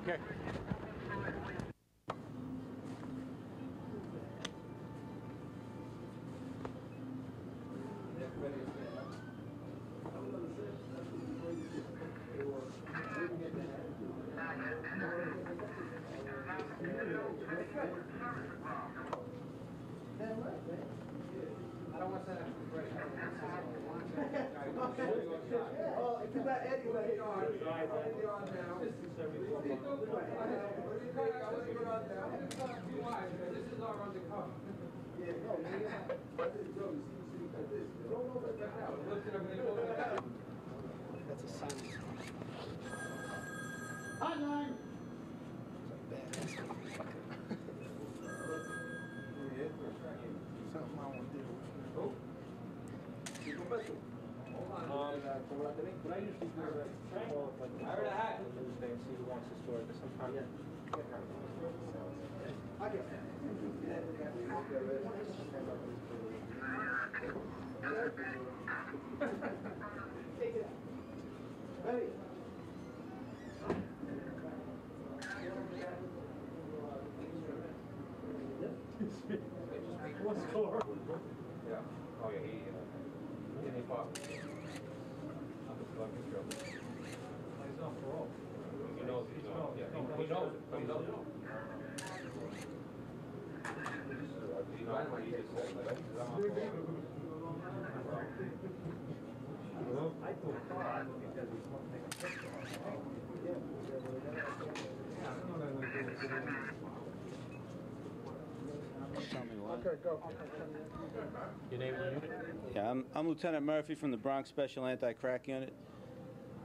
Okay. That's a sign. Hotline! It's a badass motherfucker. Something I want to do. Oh. I heard a hack with his name, so he wants to store it sometime. I guess. Take it out. Ready? What's score? Yeah. Oh, yeah, he popped. I'm just fucking trouble. He's not for all. He knows it. Yeah, he knows it. He knows it. He knows what he just said. I thought God because he's one thing. Okay, go. Your name and unit? Yeah, I'm Lieutenant Murphy from the Bronx Special Anti-Crack Unit.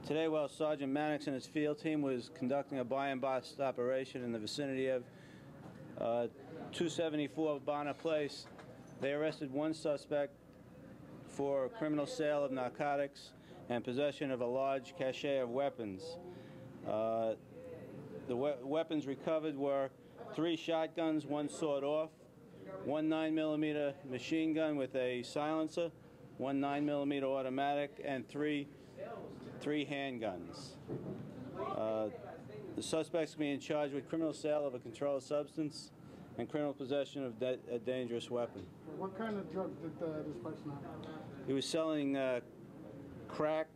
Today, while Sergeant Mannix and his field team was conducting a buy-and-bust operation in the vicinity of 274 Bonner Place, they arrested one suspect for criminal sale of narcotics and possession of a large cache of weapons. The weapons recovered were 3 shotguns, 1 sawed-off, one 9mm machine gun with a silencer, one 9mm automatic, and three handguns. The suspects are being charged with criminal sale of a controlled substance and criminal possession of a dangerous weapon. What kind of drug did this person have? He was selling crack.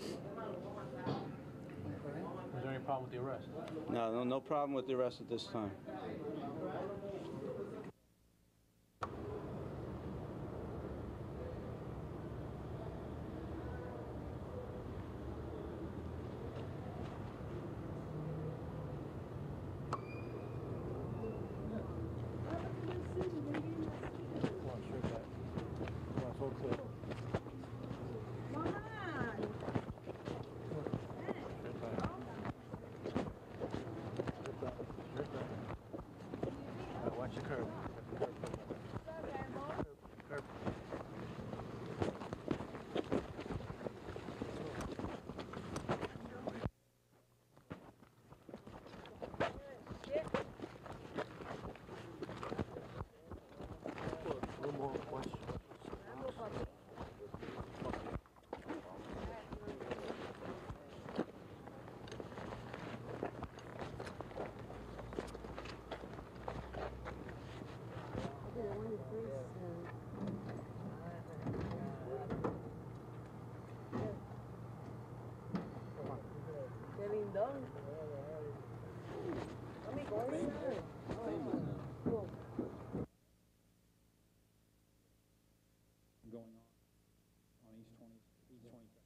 Was there any problem with the arrest? No problem with the arrest at this time. Going on East 20.